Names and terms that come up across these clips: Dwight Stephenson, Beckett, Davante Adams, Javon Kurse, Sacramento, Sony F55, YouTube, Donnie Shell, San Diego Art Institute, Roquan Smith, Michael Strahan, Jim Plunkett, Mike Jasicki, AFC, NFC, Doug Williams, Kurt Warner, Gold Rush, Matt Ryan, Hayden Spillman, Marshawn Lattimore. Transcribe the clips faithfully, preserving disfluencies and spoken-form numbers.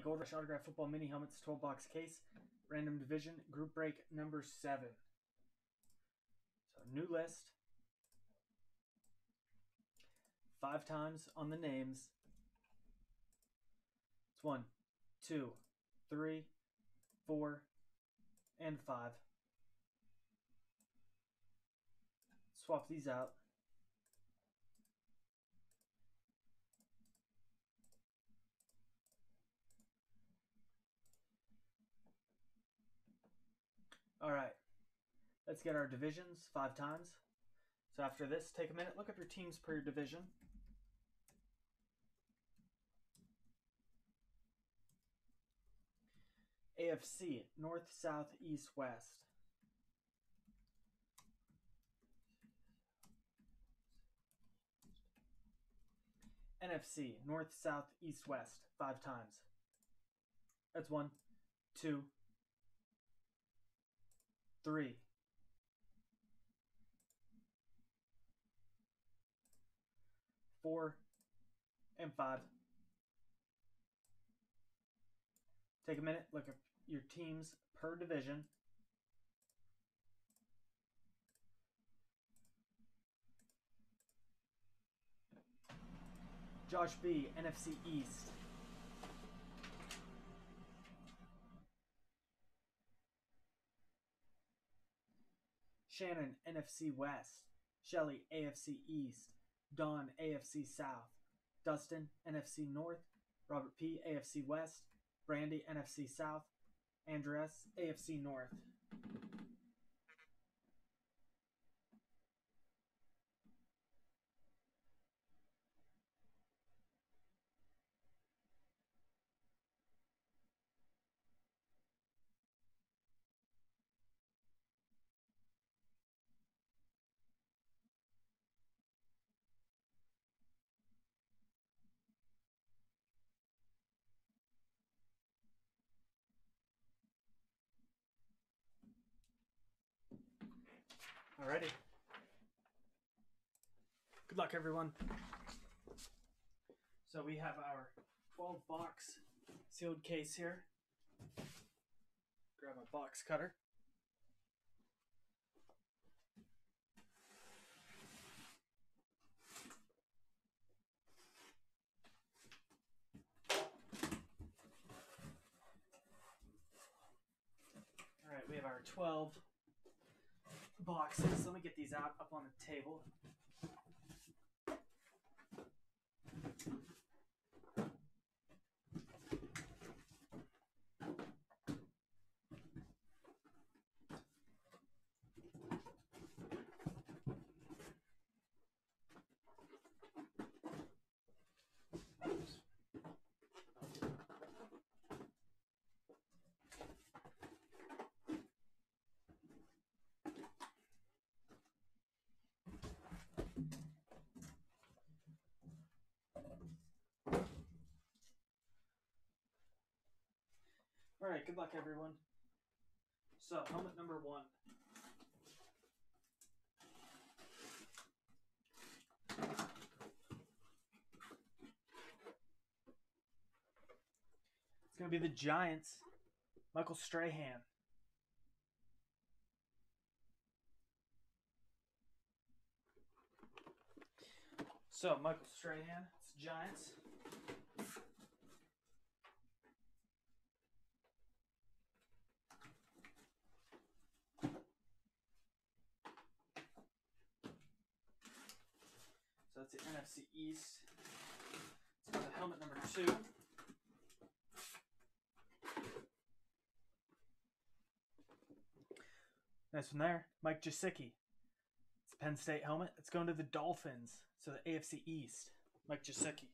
twenty. Gold Rush Autograph Football Mini Helmets, twelve box case. Random division. Group break number seven. So new list. Five times on the names. It's one, two, three, four, and five. Swap these out. All right, let's get our divisions five times. So after this, take a minute, look up your teams per your division. A F C, North, South, East, West. N F C, North, South, East, West, five times. That's one, two, three, four, and five. Take a minute, look at your teams per division. Josh B, N F C East. Shannon, N F C West. Shelly, A F C East. Don, A F C South. Dustin, N F C North. Robert P, A F C West. Brandy, N F C South. Andres, A F C North. Alrighty. Good luck, everyone. So we have our twelve box sealed case here. Grab a box cutter. Alright, we have our twelve boxes. Let me get these out up on the table. All right, good luck, everyone. So, helmet number one. It's going to be the Giants, Michael Strahan. So, Michael Strahan, it's Giants. That's the N F C East. It's got the helmet number two. Nice one there. Mike Jasicki. It's a Penn State helmet. It's going to the Dolphins. So the A F C East. Mike Jasicki.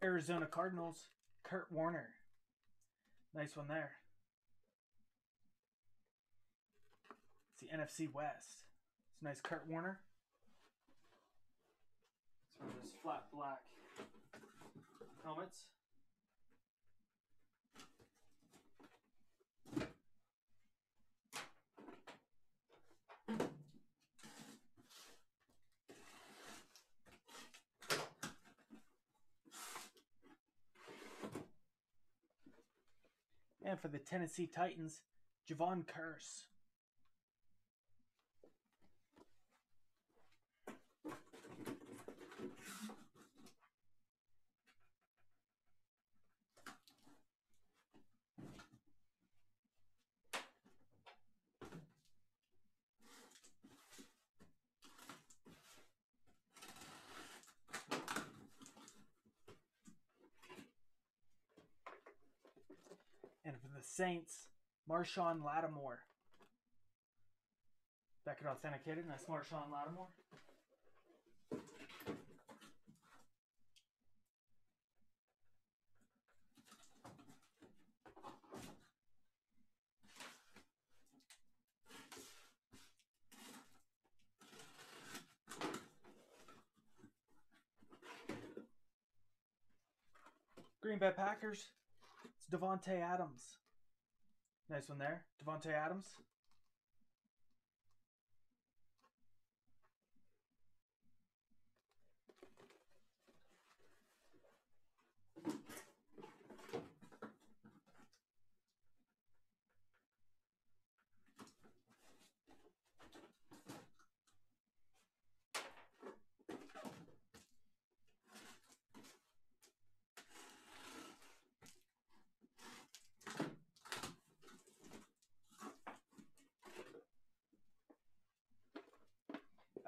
Arizona Cardinals, Kurt Warner. Nice one there. It's the N F C West. It's a nice Kurt Warner. It's one of those flat black helmets. And for the Tennessee Titans, Javon Kurse. Saints, Marshawn Lattimore. Beckett authenticated, and that's Marshawn Lattimore. Green Bay Packers, it's Davante Adams. Nice one there, Davante Adams.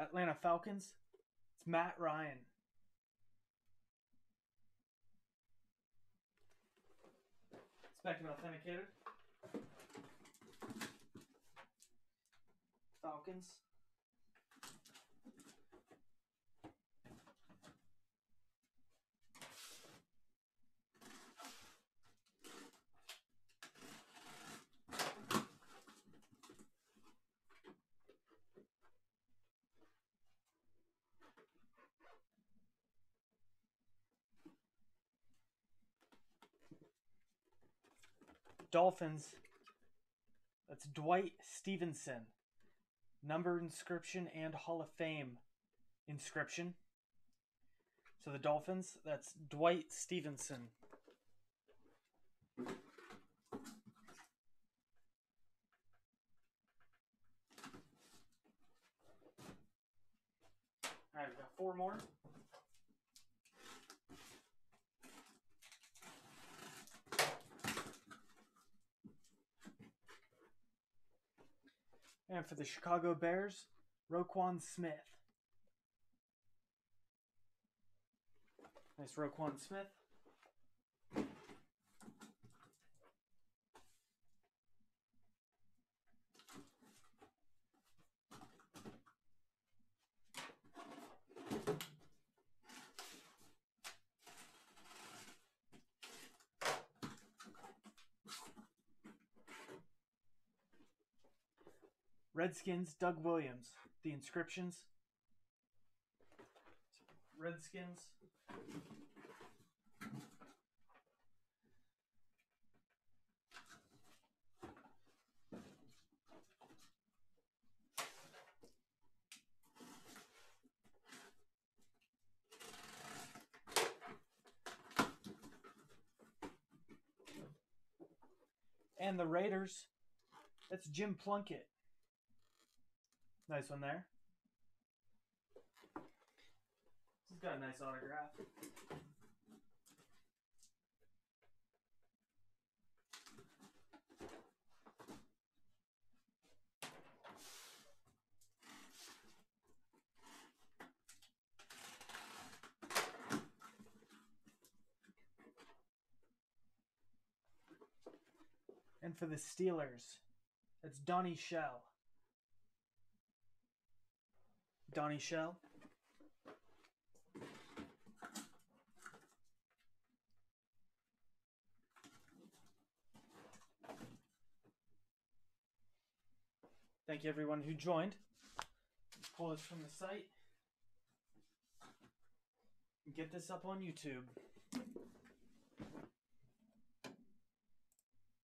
Atlanta Falcons, it's Matt Ryan. Spectrum authenticated. Falcons. Dolphins, that's Dwight Stephenson. Number inscription and Hall of Fame inscription. So the Dolphins, that's Dwight Stephenson. All right, we've got four more. And for the Chicago Bears, Roquan Smith. Nice Roquan Smith. Redskins, Doug Williams. The inscriptions. Redskins. And the Raiders. That's Jim Plunkett. Nice one there. He's got a nice autograph. And for the Steelers, it's Donnie Shell. Donnie Shell. Thank you everyone who joined. pull this from the site and get this up on YouTube.